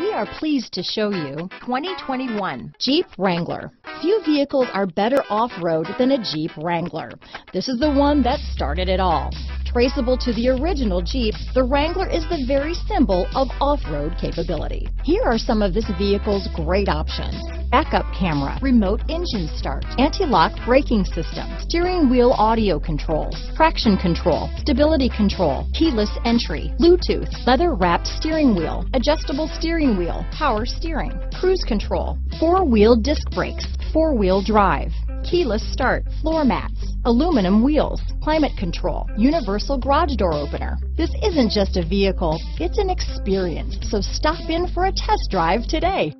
We are pleased to show you 2021 Jeep Wrangler. Few vehicles are better off-road than a Jeep Wrangler. This is the one that started it all. Traceable to the original Jeep, the Wrangler is the very symbol of off-road capability. Here are some of this vehicle's great options: backup camera, remote engine start, anti-lock braking system, steering wheel audio controls, traction control, stability control, keyless entry, Bluetooth, leather-wrapped steering wheel, adjustable steering wheel, power steering, cruise control, four-wheel disc brakes, four-wheel drive, keyless start, floor mats, aluminum wheels, climate control, universal garage door opener. This isn't just a vehicle, it's an experience, so stop in for a test drive today.